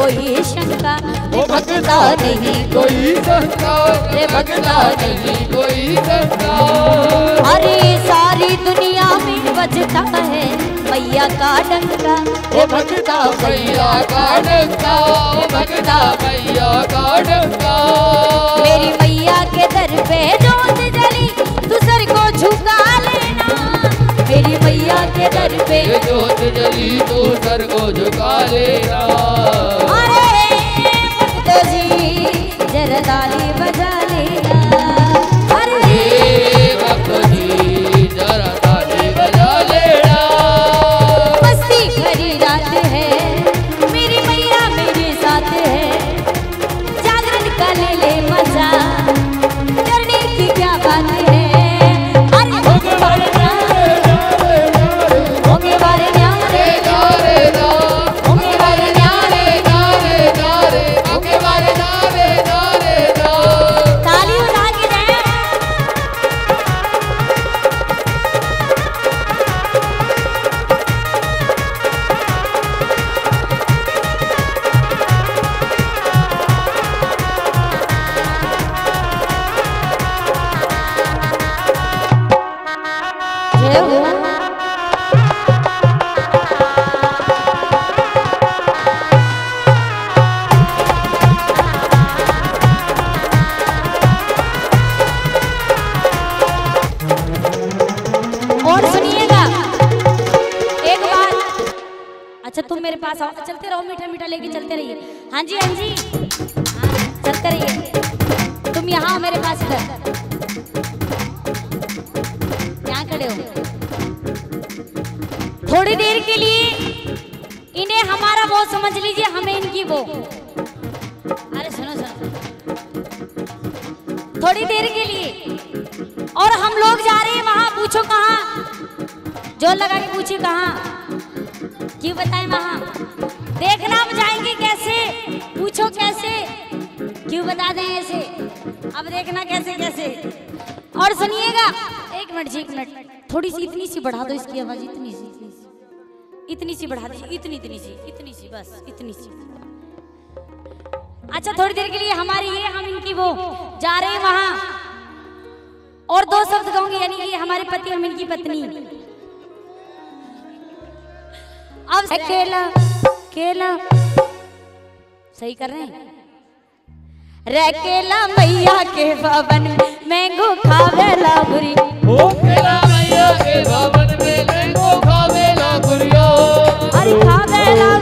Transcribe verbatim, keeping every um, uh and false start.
कोई शंका, ओ भक्ता नहीं कोई शंका, रे भक्ता नहीं कोई शंका। अरे सारी दुनिया में बजता है मैया का डंका, ओ भक्ता मैया का डंका, ओ भक्ता मैया का डंका। मेरी मैया के दर पे जोत जली तू सर को झुका लेना, मेरी मैया के दर पे जोत जली तू सर को झुका लेना। अरे भक्त जी जरदाली बजा लेना, अरे भक्त जी जरदाली बजा लेना। मस्ती भरी रात है मेरी मैया मेरे साथ है, जागरण का ले ले मजा, करने की क्या बात है। चलते रहो, मीठा मीठा लेके चलते रहिए। हाँ जी हाँ जी हाँ, चलते रहिए। तुम यहाँ मेरे पास इधर यहाँ खड़े हो। थोड़ी देर के लिए इन्हें हमारा वो समझ लीजिए, हमें इनकी वो। अरे सुनो सुनो, थोड़ी देर के लिए और हम लोग जा रहे हैं वहाँ। पूछो कहाँ, जोर लगा के पूछिए कहाँ, क्यों बताएं वहाँ। देखना हम जाएंगे कैसे, पूछो कैसे, क्यों बता दें ऐसे, अब देखना कैसे कैसे। और सुनिएगा, एक मिनट जी एक मिनट, थोड़ी सी इतनी सी बढ़ा दो इसकी आवाज, इतनी सी इतनी सी बढ़ा दीजिए, इतनी इतनी सी इतनी सी बस इतनी सी। अच्छा थोड़ी देर के लिए हमारी ये, हम इनकी वो, जा रहे हैं वहाँ। और दो शब्द कहूँगी, यानी कि हमारे पति हम इनकी पत्नी। अब केला केला सही कर रहे हैं। रे केला मैया के भवन मैंगो खावेला बुरी, ओ केला मैया के भवन में मैंगो खावेला बुरी, अरे खावेला